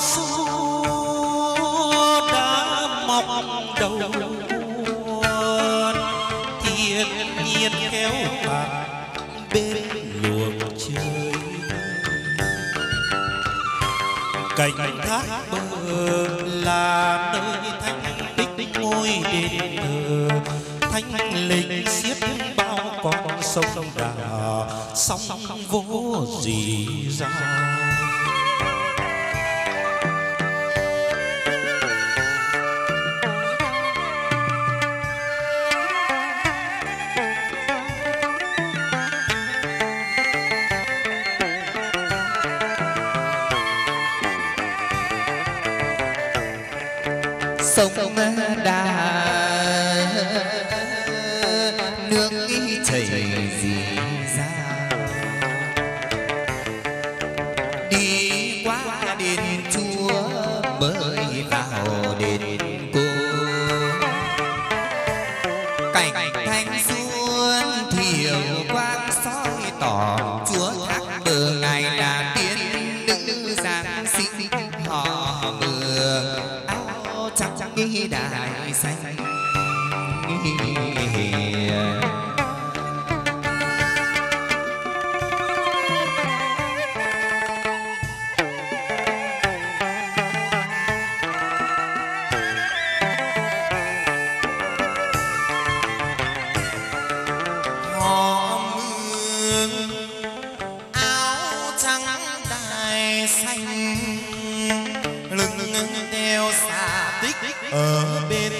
xô đã mọc đầu nhiên kéo bạn bên luồng trời. Cảnh thác bờ là nơi thanh tích ngôi đền thờ, thanh linh xiết bao con sông đà, sóng vô gì ra. Sông đà nước chảy rỉ ra, đi qua đền Chúa mới vào đền cô. Cảnh thanh xuân thiều quang soi tỏ, Chúa thác bờ ngài là tiên nữ giáng sinh, họ mưa nghi đại xanh. Họ mương áo trắng đại xanh, lưng đeo xà ở bên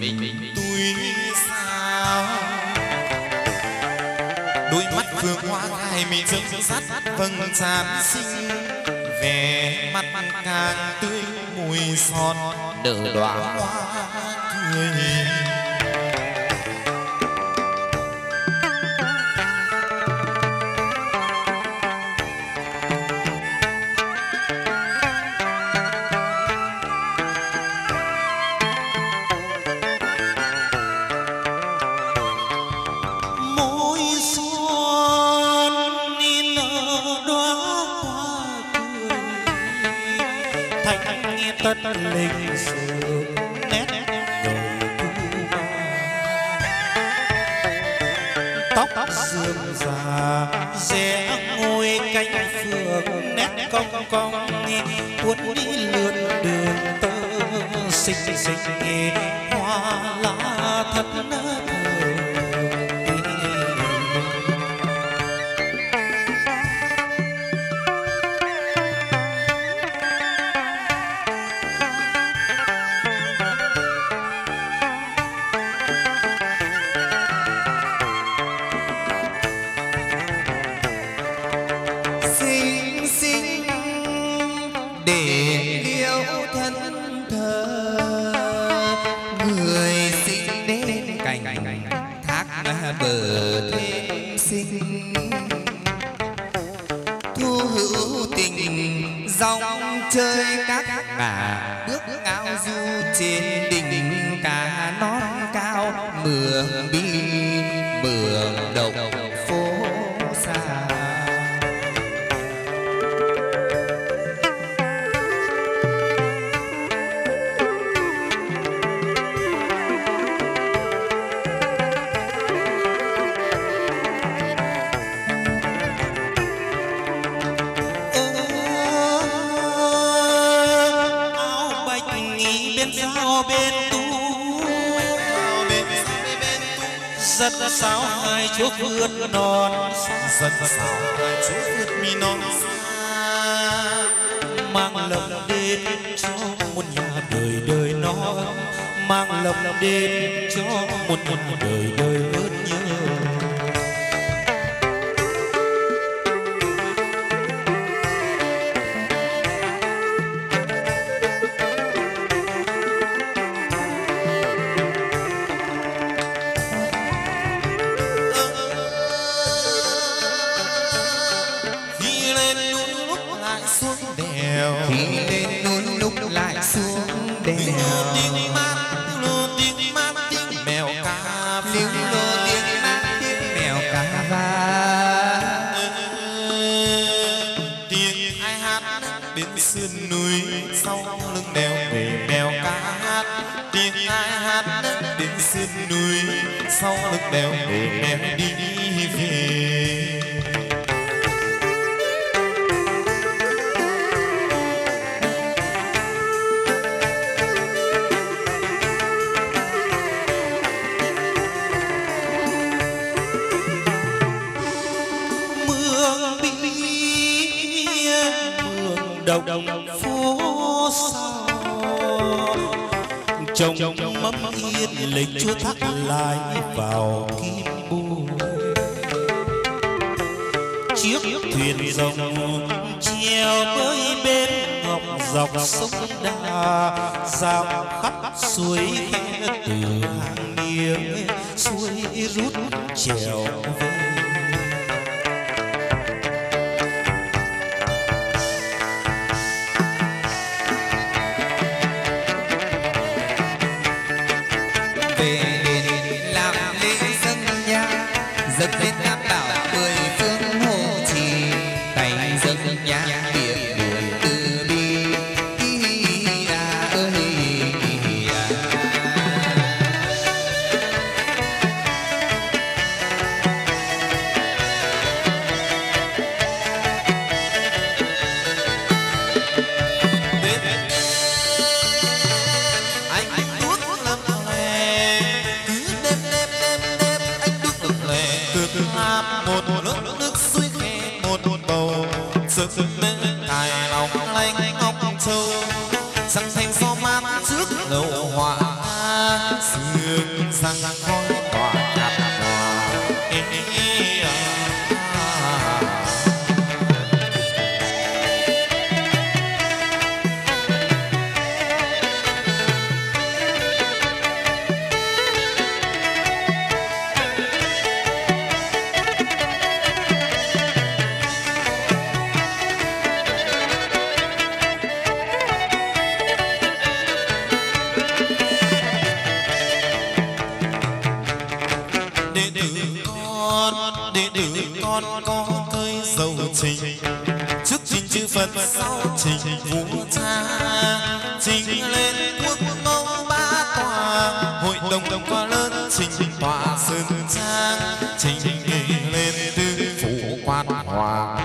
mình túi sao, đôi mắt phương hoa hai mình dâng dắt vầng tràn xinh, vẻ mặt càng tươi mùi son nở đóa hoa cười. Tất linh sự nét đầu tóc dương già rẽ ngôi cánh phượng, nét cong cong cuốn đi lượn đường tơ xinh xinh hoa lá thật thơ. Để yêu thân thơ, người sinh đến cảnh thác bờ thêm sinh, thu hữu tình dòng chơi các bà, bước ao du trên đỉnh cá non cao, mường bi mường đồng phố xa. Bên tu giật sáo hai chỗ vượt non, giật sáo hai chỗ vượt mi non, mang lộc đến cho một nhà đời đời nó, mang lộc đến cho một nhà đời đời lớn nhớ. người sau lưng đèo em đi về. Mường đi mường đồng phố xa trồng mắm yên lệnh chưa thắt lại vào kim bùi. Chiếc thuyền rồng treo bơi bên ngọc dọc sông Đà, dạo khắp suối từ Hàng Niên suối rút trèo về. Dân lên Nam đảo mười phương hồ trì, thành dân nhà biển người từ bi. Con có cây dầu trình, trước trình chữ Phật sau trình Vũ Cha, trình lên quốc mông ba tòa, hội đồng quá lớn trình tòa sơn trang, trình lên tư phủ quan hòa.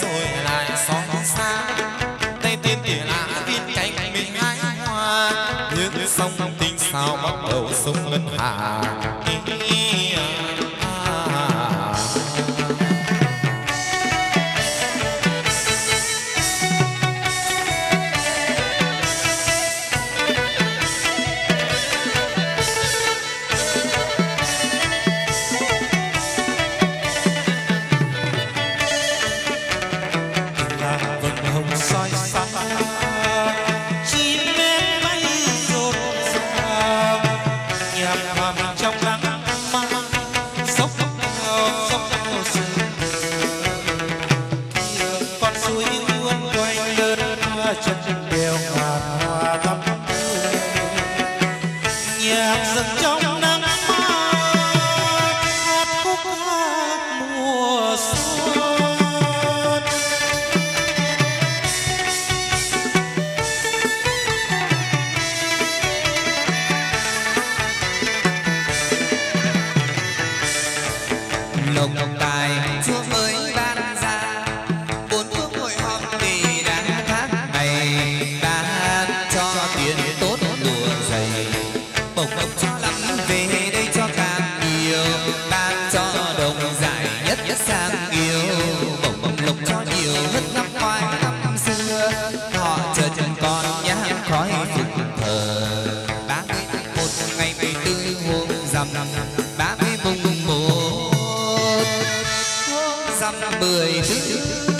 So 10 thứ